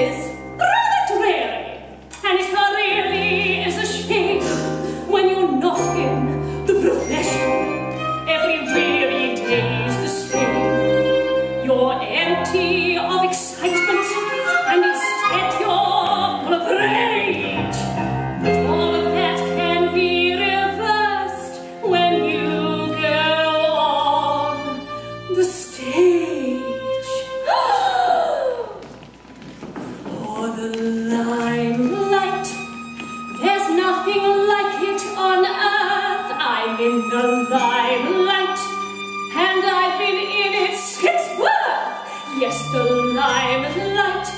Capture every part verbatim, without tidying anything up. is rather dreary, and it really is a shame when you're not in the profession. Every weary day is the same. You're empty of excitement, and instead you're full of rage. But all of that can be reversed when you go on the stage. In the limelight, and I've been in it since birth. Yes, the limelight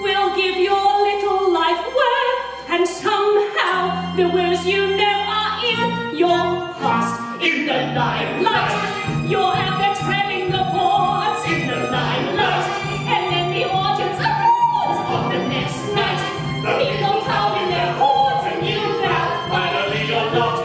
will give your little life worth, and somehow the words you know are in your past. In the limelight, you're out there treading the boards. In the limelight, and then the audience applauds on the next night. People pound in their horns, and you bow. Finally, you're not.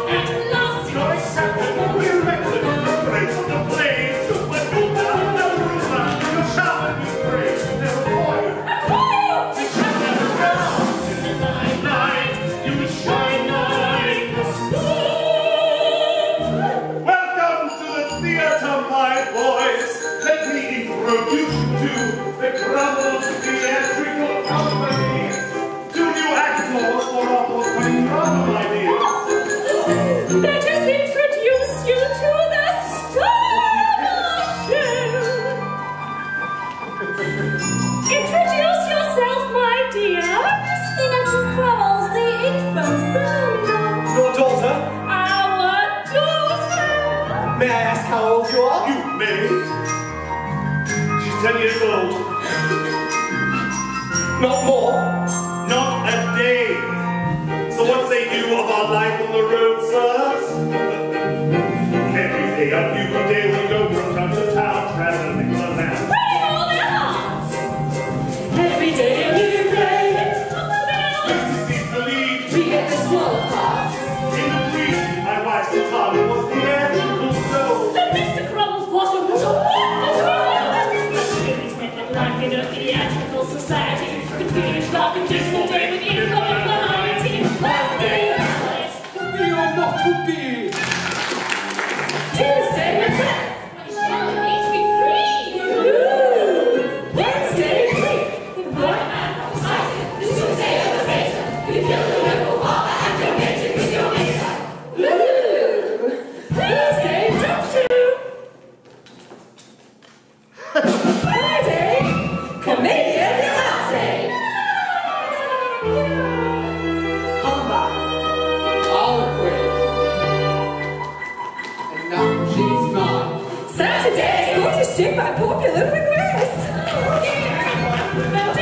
Let us introduce you to the star-ship. Introduce yourself, my dear. Christina Crowell's the infant darling. Your daughter? Our daughter. May I ask how old you are? You may. She's ten years old. Not more. Not a day. So what say you of our life on the road, sirs? Every day a new day we go from town to town, traveling the land. Pray all their hearts! Every day a new day, it's on the road. First to see the lead, we get the smaller parts. In the creek, my wife's guitar was the ethical soul. But Mister Crumble's bottom was a wonderful road. The ladies met that life in a theatrical society. The village love and dismal day with income. To be. Tuesday the tenth, I shall need to be free. Ooh. Wednesday the tenth, the boy man of sight, the Tuesday of the station, you killed the noble father and your nature with your nature. Ooh. Thursday, jump shoe. Friday, comedian the last day. Come back. All agree. Saturday, Scottish Gym by popular request.